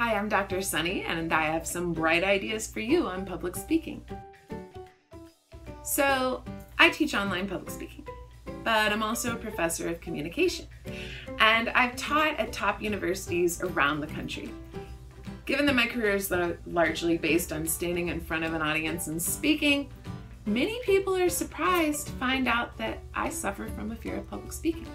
Hi, I'm Dr. Sunny, and I have some bright ideas for you on public speaking. So, I teach online public speaking, but I'm also a professor of communication, and I've taught at top universities around the country. Given that my career is largely based on standing in front of an audience and speaking, many people are surprised to find out that I suffer from a fear of public speaking.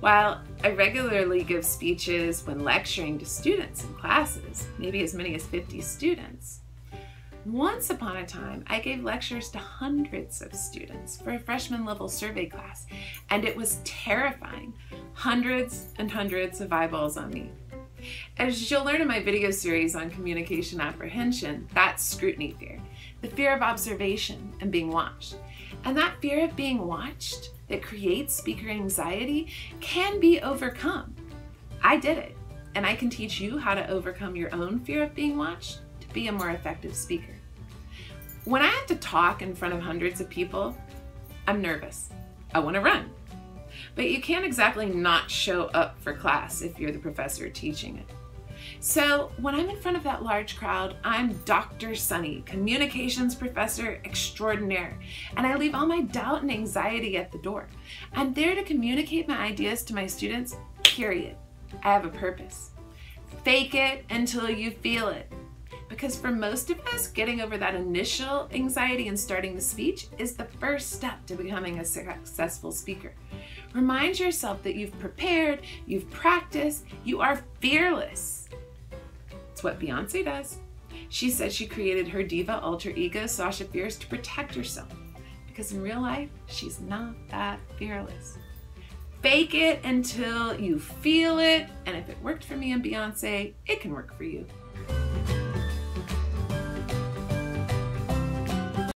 While I regularly give speeches when lecturing to students in classes, maybe as many as 50 students, once upon a time, I gave lectures to hundreds of students for a freshman level survey class, and it was terrifying. Hundreds and hundreds of eyeballs on me. As you'll learn in my video series on communication apprehension, that's scrutiny fear, the fear of observation and being watched. And that fear of being watched that creates speaker anxiety can be overcome. I did it, and I can teach you how to overcome your own fear of being watched to be a more effective speaker. When I have to talk in front of hundreds of people, I'm nervous. I want to run. But you can't exactly not show up for class if you're the professor teaching it. So when I'm in front of that large crowd, I'm Dr. Sunny, communications professor extraordinaire, and I leave all my doubt and anxiety at the door. I'm there to communicate my ideas to my students, period. I have a purpose. Fake it until you feel it. Because for most of us, getting over that initial anxiety and starting the speech is the first step to becoming a successful speaker. Remind yourself that you've prepared, you've practiced, you are fearless. It's what Beyoncé does. She said she created her diva alter ego, Sasha Fierce, to protect herself. Because in real life, she's not that fearless. Fake it until you feel it. And if it worked for me and Beyoncé, it can work for you.